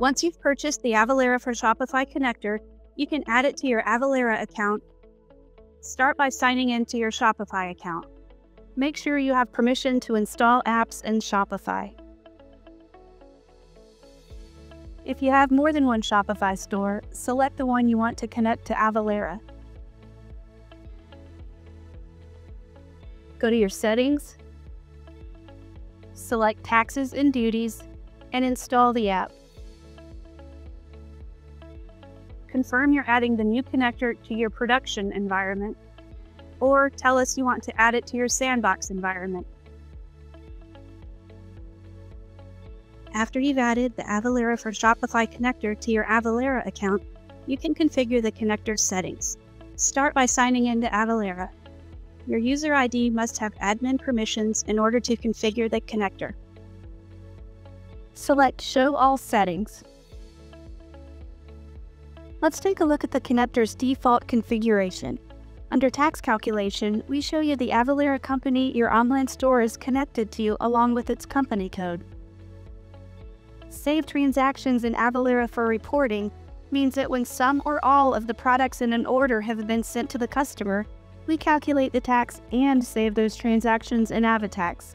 Once you've purchased the Avalara for Shopify connector, you can add it to your Avalara account. Start by signing into your Shopify account. Make sure you have permission to install apps in Shopify. If you have more than one Shopify store, select the one you want to connect to Avalara. Go to your settings, select taxes and duties, and install the app. Confirm you're adding the new connector to your production environment, or tell us you want to add it to your sandbox environment. After you've added the Avalara for Shopify connector to your Avalara account, you can configure the connector settings. Start by signing into Avalara. Your user ID must have admin permissions in order to configure the connector. Select Show All Settings. Let's take a look at the connector's default configuration. Under Tax Calculation, we show you the Avalara company your online store is connected to along with its company code. Save transactions in Avalara for reporting means that when some or all of the products in an order have been sent to the customer, we calculate the tax and save those transactions in AvaTax.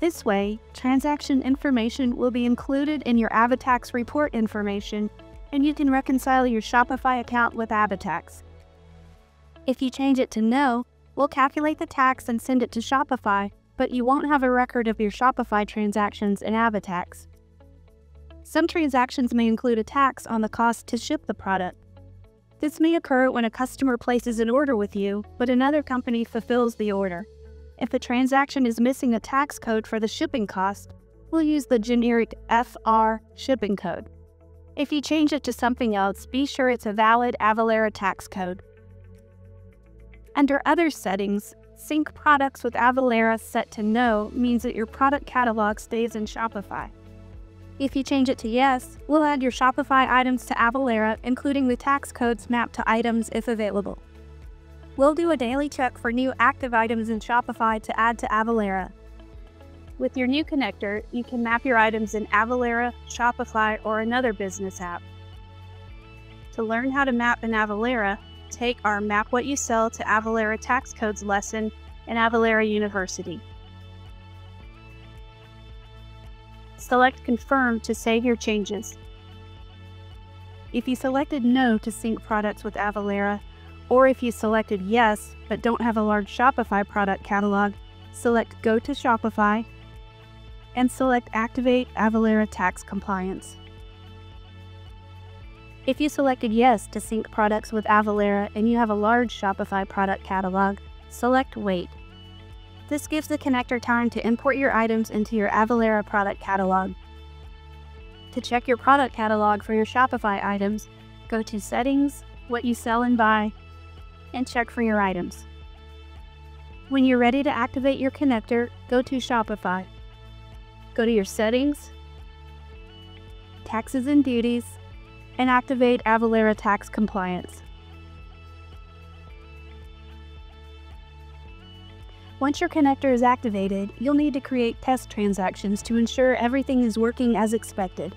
This way, transaction information will be included in your AvaTax report information, and you can reconcile your Shopify account with AvaTax. If you change it to No, we'll calculate the tax and send it to Shopify, but you won't have a record of your Shopify transactions in AvaTax. Some transactions may include a tax on the cost to ship the product. This may occur when a customer places an order with you, but another company fulfills the order. If a transaction is missing a tax code for the shipping cost, we'll use the generic FR shipping code. If you change it to something else, be sure it's a valid Avalara tax code. Under Other Settings, Sync Products with Avalara set to No means that your product catalog stays in Shopify. If you change it to Yes, we'll add your Shopify items to Avalara, including the tax codes mapped to items if available. We'll do a daily check for new active items in Shopify to add to Avalara. With your new connector, you can map your items in Avalara, Shopify, or another business app. To learn how to map in Avalara, take our Map What You Sell to Avalara Tax Codes lesson in Avalara University. Select Confirm to save your changes. If you selected No to sync products with Avalara, or if you selected Yes but don't have a large Shopify product catalog, select Go to Shopify and select Activate Avalara Tax Compliance. If you selected Yes to sync products with Avalara and you have a large Shopify product catalog, select Wait. This gives the connector time to import your items into your Avalara product catalog. To check your product catalog for your Shopify items, go to Settings, What You Sell and Buy, and check for your items. When you're ready to activate your connector, go to Shopify. Go to your Settings, Taxes and Duties, and activate Avalara Tax Compliance. Once your connector is activated, you'll need to create test transactions to ensure everything is working as expected.